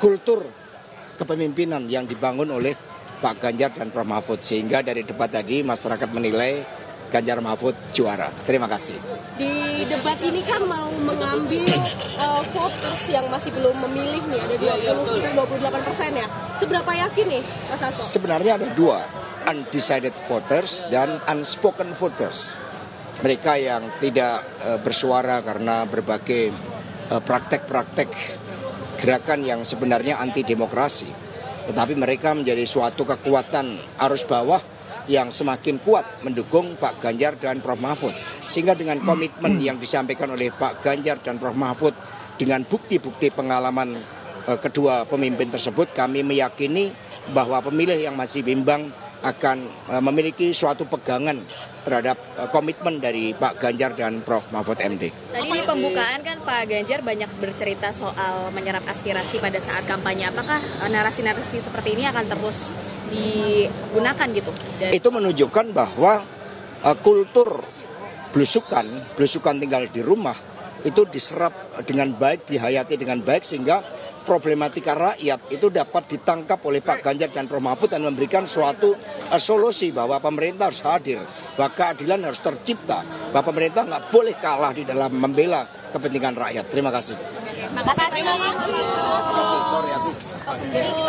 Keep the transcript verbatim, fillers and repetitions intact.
kultur kepemimpinan yang dibangun oleh Pak Ganjar dan Prof Mahfud, sehingga dari debat tadi masyarakat menilai Ganjar Mahfud juara. Terima kasih. Di debat ini kan mau mengambil uh, voters yang masih belum memilihnya, ada dua puluh sampai dua puluh delapan persen ya. Seberapa yakin nih Mas Hasto? Sebenarnya ada dua, undecided voters dan unspoken voters. Mereka yang tidak uh, bersuara karena berbagai uh, praktek-praktek gerakan yang sebenarnya anti demokrasi. Tetapi mereka menjadi suatu kekuatan arus bawah yang semakin kuat mendukung Pak Ganjar dan Prof Mahfud. Sehingga dengan komitmen yang disampaikan oleh Pak Ganjar dan Prof Mahfud dengan bukti-bukti pengalaman uh, kedua pemimpin tersebut, kami meyakini bahwa pemilih yang masih bimbang akan memiliki suatu pegangan terhadap komitmen dari Pak Ganjar dan Prof Mahfud M D. Tadi di pembukaan kan Pak Ganjar banyak bercerita soal menyerap aspirasi pada saat kampanye. Apakah narasi-narasi seperti ini akan terus digunakan gitu? Dan itu menunjukkan bahwa kultur blusukan, blusukan tinggal di rumah, itu diserap dengan baik, dihayati dengan baik, sehingga problematika rakyat itu dapat ditangkap oleh Pak Ganjar dan Prof Mahfud dan memberikan suatu uh, solusi bahwa pemerintah harus hadir, bahwa keadilan harus tercipta, bahwa pemerintah nggak boleh kalah di dalam membela kepentingan rakyat. Terima kasih. Terima kasih. Terima kasih.